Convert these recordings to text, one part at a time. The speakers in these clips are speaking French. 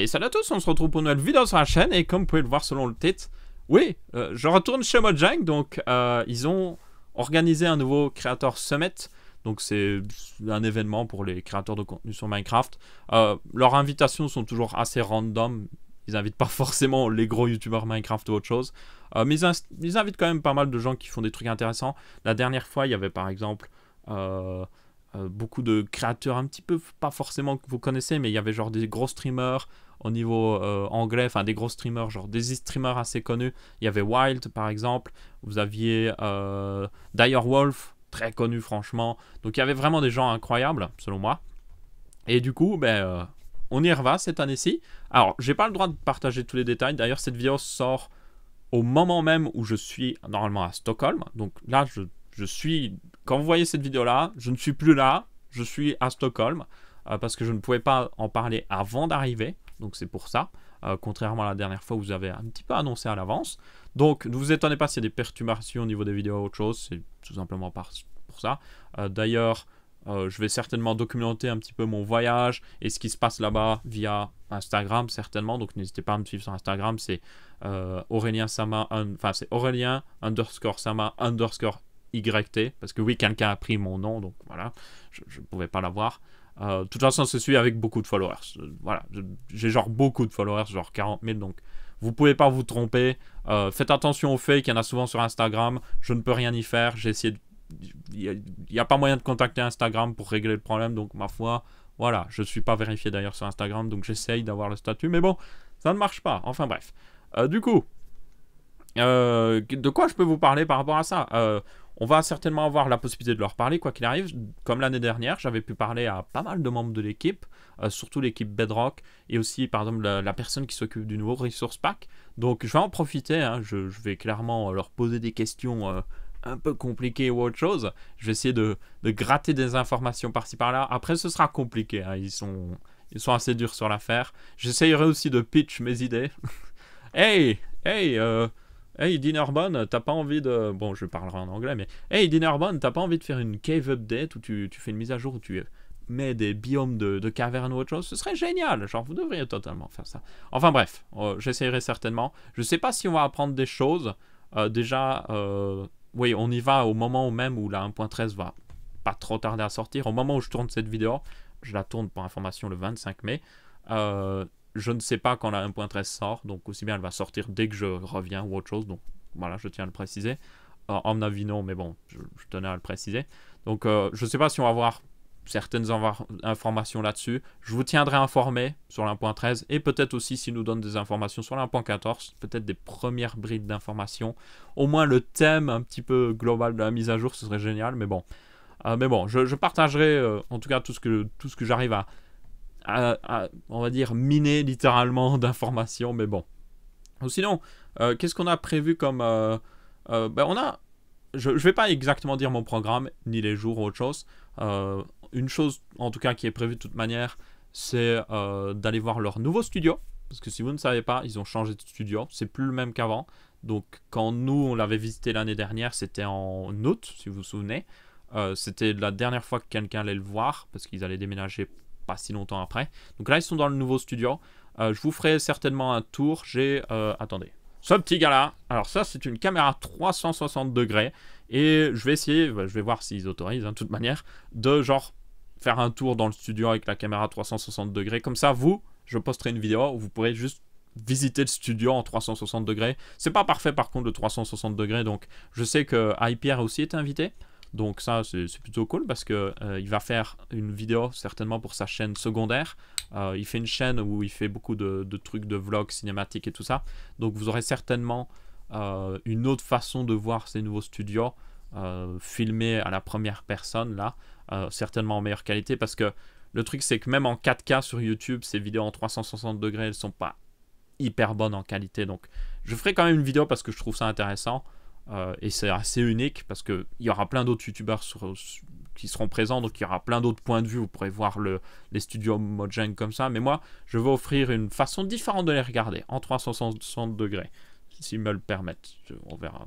Et salut à tous, on se retrouve pour une nouvelle vidéo sur la chaîne. Et comme vous pouvez le voir selon le titre, oui, je retourne chez Mojang. Donc ils ont organisé un nouveau Creator Summit. Donc c'est un événement pour les créateurs de contenu sur Minecraft. Leurs invitations sont toujours assez random. Ils n'invitent pas forcément les gros youtubeurs Minecraft ou autre chose. Mais ils invitent quand même pas mal de gens qui font des trucs intéressants. La dernière fois, il y avait par exemple... beaucoup de créateurs un petit peu, pas forcément que vous connaissez, mais il y avait genre des gros streamers au niveau anglais, enfin des gros streamers, genre des streamers assez connus. Il y avait Wild par exemple, vous aviez Direwolf, très connu franchement. Donc il y avait vraiment des gens incroyables selon moi. Et du coup, on y reva cette année-ci. Alors j'ai pas le droit de partager tous les détails, d'ailleurs cette vidéo sort au moment même où je suis normalement à Stockholm. Donc là je suis... Quand vous voyez cette vidéo-là, je ne suis plus là, je suis à Stockholm, parce que je ne pouvais pas en parler avant d'arriver, donc c'est pour ça, contrairement à la dernière fois où vous avez un petit peu annoncé à l'avance. Donc ne vous étonnez pas s'il y a des perturbations au niveau des vidéos ou autre chose, c'est tout simplement pour ça. D'ailleurs, je vais certainement documenter un petit peu mon voyage et ce qui se passe là-bas via Instagram, certainement. Donc n'hésitez pas à me suivre sur Instagram, c'est Aurélien Sama, enfin c'est Aurélien_Sama_YT, parce que oui, quelqu'un a pris mon nom, donc voilà, je ne pouvais pas l'avoir. De toute façon, c'est celui avec beaucoup de followers. Voilà, j'ai genre beaucoup de followers, genre 40 000, donc vous pouvez pas vous tromper. Faites attention aux fakes, il y en a souvent sur Instagram, je ne peux rien y faire, j'ai essayé, il n'y a pas moyen de contacter Instagram pour régler le problème, donc ma foi, voilà, je ne suis pas vérifié d'ailleurs sur Instagram, donc j'essaye d'avoir le statut, mais bon, ça ne marche pas, enfin bref. Du coup, de quoi je peux vous parler par rapport à ça? On va certainement avoir la possibilité de leur parler, quoi qu'il arrive. Comme l'année dernière, j'avais pu parler à pas mal de membres de l'équipe, surtout l'équipe Bedrock, et aussi, par exemple, la personne qui s'occupe du nouveau Resource Pack. Donc, je vais en profiter, hein. Je vais clairement leur poser des questions un peu compliquées ou autre chose. Je vais essayer de gratter des informations par-ci, par-là. Après, ce sera compliqué, hein. Ils sont assez durs sur l'affaire. J'essayerai aussi de pitch mes idées. Hey Dinnerbone, t'as pas envie de... Bon, je parlerai en anglais, mais... Hey Dinnerbone, t'as pas envie de faire une cave update où tu fais une mise à jour, où tu mets des biomes de cavernes ou autre chose? Ce serait génial, genre vous devriez totalement faire ça. Enfin bref, j'essayerai certainement. Je sais pas si on va apprendre des choses. Déjà, oui, on y va au moment même où la 1.13 va pas trop tarder à sortir. Au moment où je tourne cette vidéo, je la tourne pour information le 25 mai. Je ne sais pas quand la 1.13 sort, donc aussi bien elle va sortir dès que je reviens ou autre chose, donc voilà, je tiens à le préciser. En mon avis non, mais bon, je tenais à le préciser. Donc je ne sais pas si on va avoir certaines informations là-dessus. Je vous tiendrai informé sur la 1.13 et peut-être aussi s'ils nous donnent des informations sur la 1.14, peut-être des premières brides d'informations. Au moins le thème un petit peu global de la mise à jour, ce serait génial, mais bon. Je partagerai en tout cas tout ce que j'arrive à on va dire miner littéralement d'informations, mais bon. Sinon, qu'est-ce qu'on a prévu comme je vais pas exactement dire mon programme ni les jours ou autre chose. Une chose en tout cas qui est prévue de toute manière, c'est d'aller voir leur nouveau studio, parce que si vous ne savez pas, ils ont changé de studio, c'est plus le même qu'avant. Donc quand nous on l'avait visité l'année dernière, c'était en août si vous vous souvenez. C'était la dernière fois que quelqu'un allait le voir parce qu'ils allaient déménager pas si longtemps après. Donc là ils sont dans le nouveau studio. Je vous ferai certainement un tour. J'ai attendez, ce petit gars là, alors ça c'est une caméra 360 degrés, et je vais essayer, je vais voir s'ils autorisent hein, de toute manière, de genre faire un tour dans le studio avec la caméra 360 degrés. Comme ça vous, je posterai une vidéo où vous pourrez juste visiter le studio en 360 degrés. C'est pas parfait par contre le 360 degrés, donc je sais que iPierre aussi est invité. Donc ça, c'est plutôt cool parce qu'il va faire une vidéo certainement pour sa chaîne secondaire. Il fait une chaîne où il fait beaucoup de trucs de vlogs, cinématiques et tout ça. Donc vous aurez certainement une autre façon de voir ces nouveaux studios filmés à la première personne là. Certainement en meilleure qualité parce que le truc c'est que même en 4K sur YouTube, ces vidéos en 360 degrés, elles sont pas hyper bonnes en qualité. Donc je ferai quand même une vidéo parce que je trouve ça intéressant. Et c'est assez unique parce qu'il y aura plein d'autres youtubeurs qui seront présents, donc il y aura plein d'autres points de vue. Vous pourrez voir les studios Mojang comme ça, mais moi je vais offrir une façon différente de les regarder en 360 degrés s'ils me le permettent. On verra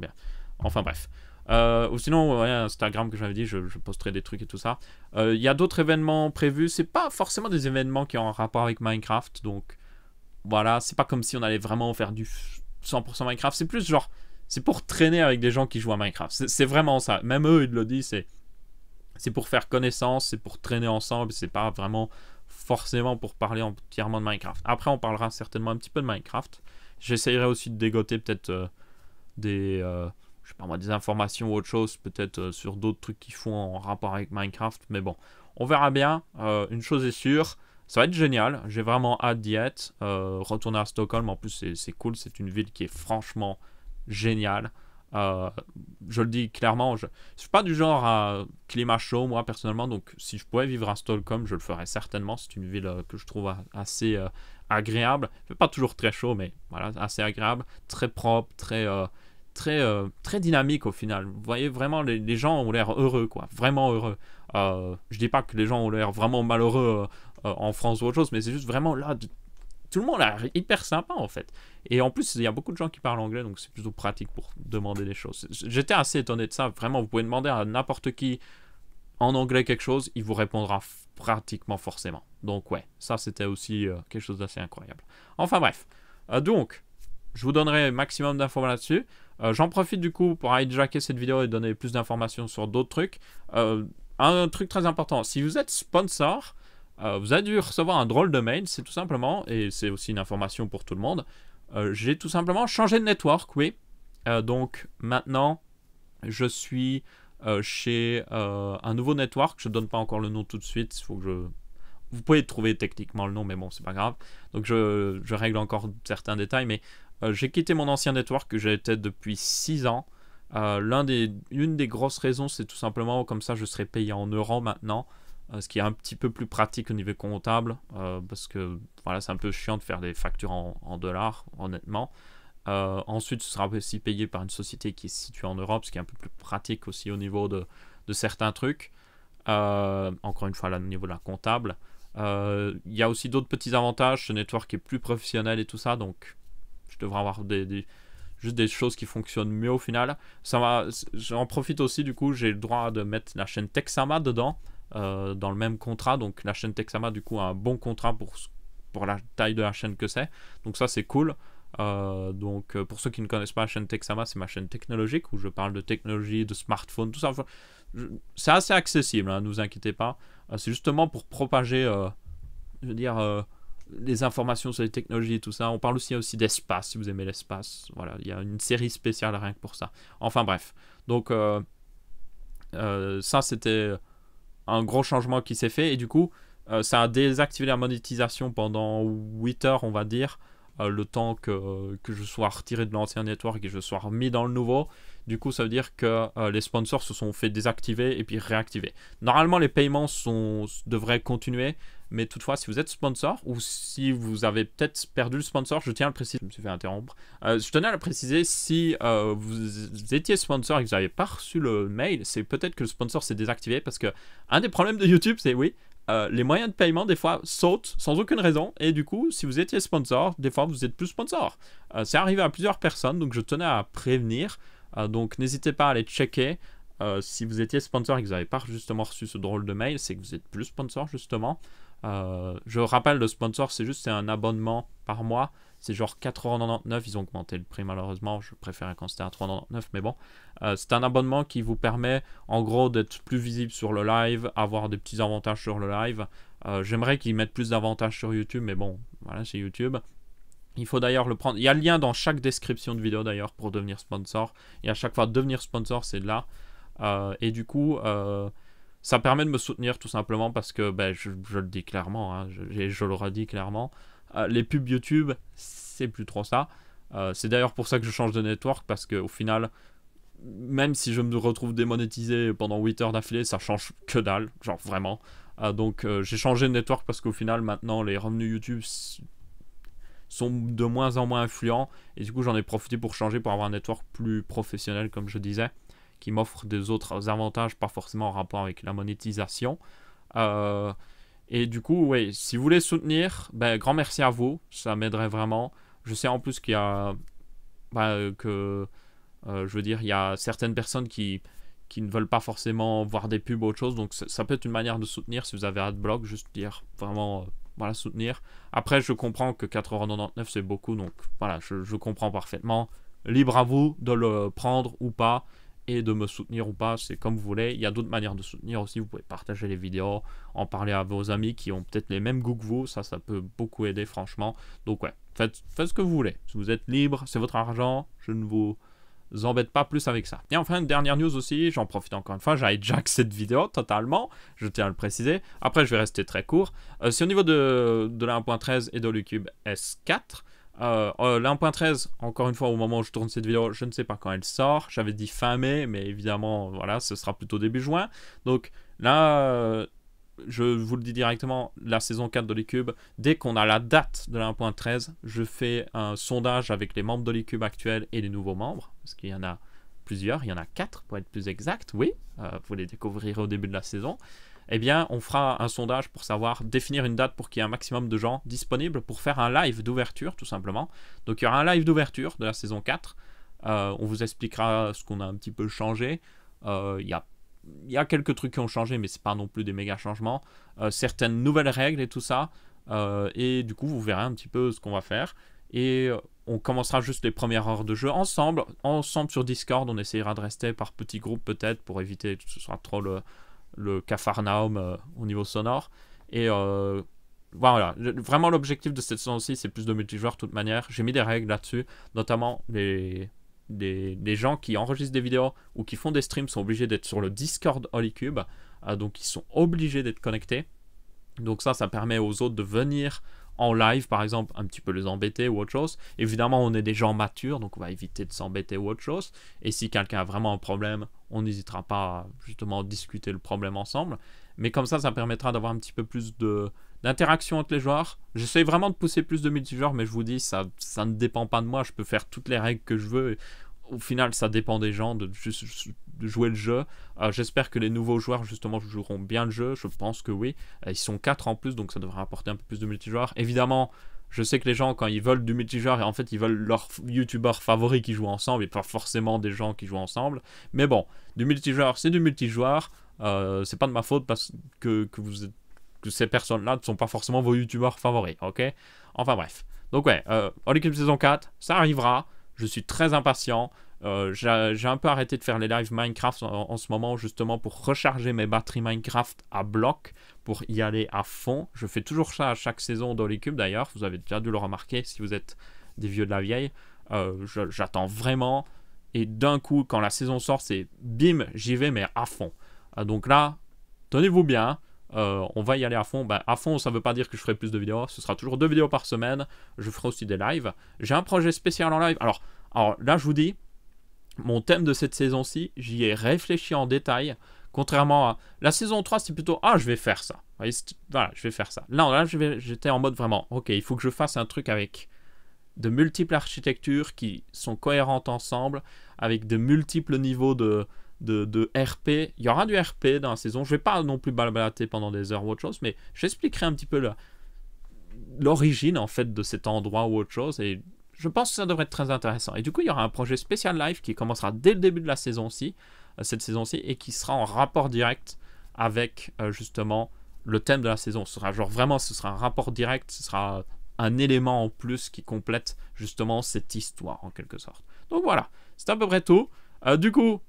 bien. Enfin bref, Ou sinon, ouais, Instagram que j'avais dit, je posterai des trucs et tout ça. Il y a d'autres événements prévus. C'est pas forcément des événements qui ont un rapport avec Minecraft. Donc voilà, c'est pas comme si on allait vraiment faire du 100% Minecraft. C'est plus genre, c'est pour traîner avec des gens qui jouent à Minecraft. C'est vraiment ça. Même eux, ils le disent, c'est pour faire connaissance, c'est pour traîner ensemble. C'est pas vraiment forcément pour parler entièrement de Minecraft. Après, on parlera certainement un petit peu de Minecraft. J'essayerai aussi de dégoter peut-être je sais pas moi, des informations ou autre chose, peut-être sur d'autres trucs qui font en rapport avec Minecraft. Mais bon, on verra bien. Une chose est sûre, ça va être génial. J'ai vraiment hâte d'y être. Retourner à Stockholm, en plus, c'est cool. C'est une ville qui est franchement géniale. Je le dis clairement, je suis pas du genre à climat chaud, moi, personnellement. Donc, si je pouvais vivre à Stockholm, je le ferais certainement. C'est une ville que je trouve assez agréable. Pas toujours très chaud, mais voilà, assez agréable. Très propre, très dynamique au final. Vous voyez, vraiment, les gens ont l'air heureux, quoi. Vraiment heureux. Je dis pas que les gens ont l'air vraiment malheureux en France ou autre chose, mais c'est juste vraiment là, tout le monde a l'air hyper sympa, en fait. Et en plus, il y a beaucoup de gens qui parlent anglais, donc c'est plutôt pratique pour demander des choses. J'étais assez étonné de ça. Vraiment, vous pouvez demander à n'importe qui en anglais quelque chose, il vous répondra pratiquement forcément. Donc ouais, ça, c'était aussi quelque chose d'assez incroyable. Enfin bref. Donc, je vous donnerai maximum d'informations là-dessus. J'en profite du coup pour hijacker cette vidéo et donner plus d'informations sur d'autres trucs. Un truc très important, si vous êtes sponsor, vous avez dû recevoir un drôle de mail, c'est tout simplement, et c'est aussi une information pour tout le monde, j'ai tout simplement changé de network, oui. Donc maintenant, je suis chez un nouveau network, je ne donne pas encore le nom tout de suite, il faut que je... Vous pouvez trouver techniquement le nom, mais bon, c'est pas grave. Donc je règle encore certains détails, mais j'ai quitté mon ancien network que j'étais depuis 6 ans. Une des grosses raisons, c'est tout simplement, comme ça, je serai payé en euros maintenant, ce qui est un petit peu plus pratique au niveau comptable, parce que voilà, c'est un peu chiant de faire des factures en dollars, honnêtement. Ensuite, ce sera aussi payé par une société qui est située en Europe, ce qui est un peu plus pratique aussi au niveau de certains trucs. Encore une fois, là, au niveau de la comptable. Il y a aussi d'autres petits avantages, ce network est plus professionnel et tout ça, donc je devrais avoir juste des choses qui fonctionnent mieux au final. J'en profite aussi, du coup, j'ai le droit de mettre la chaîne TechSama dedans, dans le même contrat, donc la chaîne TechSama, du coup, a un bon contrat pour la taille de la chaîne que c'est, donc ça c'est cool. Donc pour ceux qui ne connaissent pas la chaîne TechSama, c'est ma chaîne technologique où je parle de technologie, de smartphone, tout ça. Enfin, c'est assez accessible, hein, ne vous inquiétez pas. C'est justement pour propager, je veux dire, les informations sur les technologies et tout ça. On parle aussi d'espace, si vous aimez l'espace. Voilà, il y a une série spéciale rien que pour ça. Enfin bref, donc ça c'était un gros changement qui s'est fait et du coup ça a désactivé la monétisation pendant 8 heures on va dire. Le temps que je sois retiré de l'ancien network et que je sois remis dans le nouveau. Du coup, ça veut dire que les sponsors se sont fait désactiver et puis réactiver. Normalement, les paiements devraient continuer, mais toutefois, si vous êtes sponsor ou si vous avez peut-être perdu le sponsor, je tiens à le préciser, je me suis fait interrompre. Je tenais à le préciser, si vous étiez sponsor et que vous n'avez pas reçu le mail, c'est peut-être que le sponsor s'est désactivé parce que un des problèmes de YouTube, c'est oui, les moyens de paiement des fois sautent sans aucune raison et du coup si vous étiez sponsor des fois vous êtes plus sponsor, c'est arrivé à plusieurs personnes donc je tenais à prévenir, donc n'hésitez pas à aller checker si vous étiez sponsor et que vous n'avez pas justement reçu ce drôle de mail, c'est que vous êtes plus sponsor justement. Je rappelle, le sponsor c'est juste un abonnement par mois, c'est genre 4,99€, ils ont augmenté le prix malheureusement, je préférais quand c'était à 3,99€, mais bon. C'est un abonnement qui vous permet en gros d'être plus visible sur le live, avoir des petits avantages sur le live. J'aimerais qu'ils mettent plus d'avantages sur YouTube, mais bon, voilà, c'est YouTube. Il faut d'ailleurs le prendre, il y a le lien dans chaque description de vidéo d'ailleurs pour devenir sponsor. Et à chaque fois devenir sponsor, c'est là. Et du coup, ça permet de me soutenir tout simplement parce que, ben, je le dis clairement, hein, je le redis clairement. Les pubs YouTube, c'est plus trop ça. C'est d'ailleurs pour ça que je change de network parce qu'au final, même si je me retrouve démonétisé pendant 8 heures d'affilée, ça change que dalle, genre vraiment. Donc j'ai changé de network parce qu'au final, maintenant, les revenus YouTube sont de moins en moins influents. Et du coup, j'en ai profité pour changer, pour avoir un network plus professionnel, comme je disais, qui m'offre des autres avantages, pas forcément en rapport avec la monétisation. Et du coup, oui, si vous voulez soutenir, ben, grand merci à vous, ça m'aiderait vraiment. Je sais en plus qu'il y a... Ben, que Je veux dire, il y a certaines personnes qui ne veulent pas forcément voir des pubs ou autre chose, donc ça peut être une manière de soutenir si vous avez AdBlock, juste dire vraiment, voilà, soutenir. Après, je comprends que 4,99 € c'est beaucoup, donc voilà, je comprends parfaitement. Libre à vous de le prendre ou pas, et de me soutenir ou pas, c'est comme vous voulez. Il y a d'autres manières de soutenir aussi, vous pouvez partager les vidéos, en parler à vos amis qui ont peut-être les mêmes goûts que vous, ça peut beaucoup aider franchement. Donc ouais, faites ce que vous voulez, si vous êtes libre, c'est votre argent, je ne vous embête pas plus avec ça. Et enfin, une dernière news aussi, j'en profite encore une fois, j'ai hijack cette vidéo totalement, je tiens à le préciser, après je vais rester très court. C'est au niveau de la 1.13 et de Holycube S4. La 1.13, encore une fois, au moment où je tourne cette vidéo, je ne sais pas quand elle sort. J'avais dit fin mai, mais évidemment, voilà, ce sera plutôt début juin. Donc là, je vous le dis directement, la saison 4 d'Holycube, dès qu'on a la date de la 1.13, je fais un sondage avec les membres d'Holycube actuels et les nouveaux membres, parce qu'il y en a plusieurs, il y en a 4 pour être plus exact, oui, vous les découvrirez au début de la saison. Eh bien, on fera un sondage pour savoir définir une date pour qu'il y ait un maximum de gens disponibles pour faire un live d'ouverture, tout simplement. Donc, il y aura un live d'ouverture de la saison 4. On vous expliquera ce qu'on a un petit peu changé. Il y a quelques trucs qui ont changé, mais ce n'est pas non plus des méga changements. Certaines nouvelles règles et tout ça. Et du coup, vous verrez un petit peu ce qu'on va faire. Et on commencera juste les premières heures de jeu ensemble sur Discord. On essayera de rester par petits groupes peut-être pour éviter que ce soit trop le cafarnaum au niveau sonore. Et voilà, vraiment l'objectif de cette saison aussi, c'est plus de multijoueurs de toute manière. J'ai mis des règles là-dessus, notamment les gens qui enregistrent des vidéos ou qui font des streams sont obligés d'être sur le Discord Holycube, donc ils sont obligés d'être connectés. Donc ça permet aux autres de venir en live, par exemple, un petit peu les embêter ou autre chose. Évidemment, on est des gens matures, donc on va éviter de s'embêter ou autre chose. Et si quelqu'un a vraiment un problème, on n'hésitera pas à justement discuter le problème ensemble. Mais comme ça permettra d'avoir un petit peu plus d'interaction entre les joueurs. J'essaie vraiment de pousser plus de multijoueurs, mais je vous dis, ça ne dépend pas de moi. Je peux faire toutes les règles que je veux. Au final, ça dépend des gens, de juste jouer le jeu. J'espère que les nouveaux joueurs, justement, joueront bien le jeu. Je pense que oui. Ils sont 4 en plus, donc ça devrait apporter un peu plus de multijoueurs. Évidemment, je sais que les gens, quand ils veulent du multijoueur, et en fait, ils veulent leurs youtubeurs favoris qui jouent ensemble, et pas forcément des gens qui jouent ensemble. Mais bon, du multijoueur, c'est du multijoueur. C'est pas de ma faute parce que ces personnes-là ne sont pas forcément vos youtubeurs favoris, ok? Enfin bref. Donc ouais, Holycube saison 4, ça arrivera. Je suis très impatient. J'ai un peu arrêté de faire les lives Minecraft en ce moment, justement pour recharger mes batteries Minecraft à bloc, pour y aller à fond. Je fais toujours ça à chaque saison d'Holycube d'ailleurs. Vous avez déjà dû le remarquer si vous êtes des vieux de la vieille. J'attends vraiment. Et d'un coup, quand la saison sort, c'est bim, j'y vais, mais à fond. Donc là, tenez-vous bien. On va y aller à fond. Ben, à fond, ça ne veut pas dire que je ferai plus de vidéos. Ce sera toujours 2 vidéos par semaine. Je ferai aussi des lives. J'ai un projet spécial en live. Alors là, je vous dis, mon thème de cette saison-ci, j'y ai réfléchi en détail. Contrairement à la saison 3, c'est plutôt « Ah, je vais faire ça ». Voilà, je vais faire ça. Là j'étais en mode vraiment « Ok, il faut que je fasse un truc avec de multiples architectures qui sont cohérentes ensemble, avec de multiples niveaux de RP, il y aura du RP dans la saison. Je ne vais pas non plus blablater pendant des heures ou autre chose, mais j'expliquerai un petit peu l'origine en fait de cet endroit ou autre chose, et je pense que ça devrait être très intéressant. Et du coup, il y aura un projet spécial live qui commencera dès le début de la saison-ci, cette saison-ci, et qui sera en rapport direct avec justement le thème de la saison. Ce sera genre vraiment, ce sera un rapport direct, ce sera un élément en plus qui complète justement cette histoire en quelque sorte. Donc voilà, c'est à peu près tout. Du coup,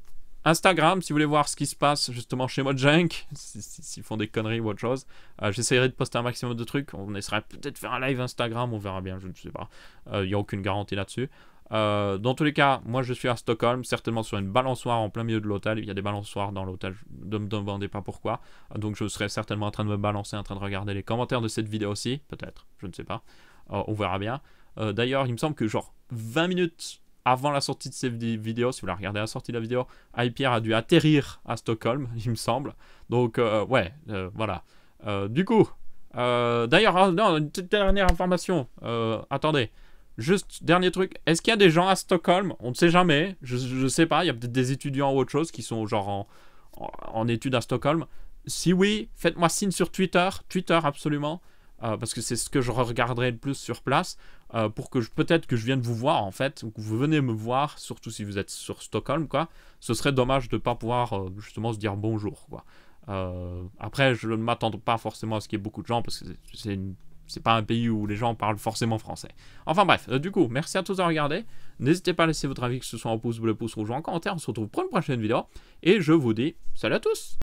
Instagram, si vous voulez voir ce qui se passe justement chez Mojang, s'ils font des conneries ou autre chose, j'essaierai de poster un maximum de trucs. On essaiera peut-être de faire un live Instagram, on verra bien, je ne sais pas. Il n'y a aucune garantie là-dessus. Dans tous les cas, moi je suis à Stockholm, certainement sur une balançoire en plein milieu de l'hôtel. Il y a des balançoires dans l'hôtel, ne me demandez pas pourquoi. Donc je serai certainement en train de me balancer, en train de regarder les commentaires de cette vidéo aussi, peut-être, je ne sais pas. On verra bien. D'ailleurs, il me semble que genre 20 minutes... avant la sortie de ces vidéos, si vous la regardez à la sortie de la vidéo, iPierre a dû atterrir à Stockholm, il me semble. Donc, ouais, voilà. Du coup, d'ailleurs, non, une petite dernière information. Attendez, juste dernier truc. Est-ce qu'il y a des gens à Stockholm? On ne sait jamais. Je ne sais pas. Il y a peut-être des étudiants ou autre chose qui sont genre en études à Stockholm. Si oui, faites-moi signe sur Twitter. Twitter, absolument. Parce que c'est ce que je regarderai le plus sur place. pour que peut-être que je vienne vous voir en fait, ou que vous venez me voir, surtout si vous êtes sur Stockholm quoi. Ce serait dommage de ne pas pouvoir justement se dire bonjour quoi. Après je ne m'attends pas forcément à ce qu'il y ait beaucoup de gens parce que c'est pas un pays où les gens parlent forcément français. Enfin bref, du coup, merci à tous d'avoir regardé. N'hésitez pas à laisser votre avis, que ce soit en pouce bleu, pouce rouge ou en commentaire. On se retrouve pour une prochaine vidéo et je vous dis salut à tous.